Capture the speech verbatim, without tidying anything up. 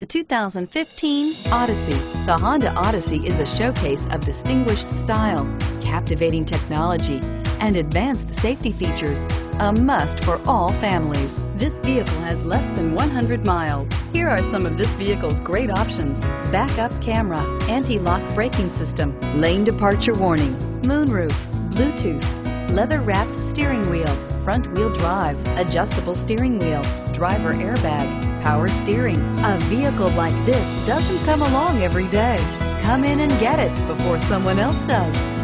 The two thousand fifteen Odyssey. The Honda Odyssey is a showcase of distinguished style, captivating technology, and advanced safety features, a must for all families. This vehicle has less than one hundred miles. Here are some of this vehicle's great options: backup camera, anti-lock braking system, lane departure warning, moonroof, Bluetooth, leather-wrapped steering wheel, front-wheel drive, adjustable steering wheel, driver airbag, power steering. A vehicle like this doesn't come along every day. Come in and get it before someone else does.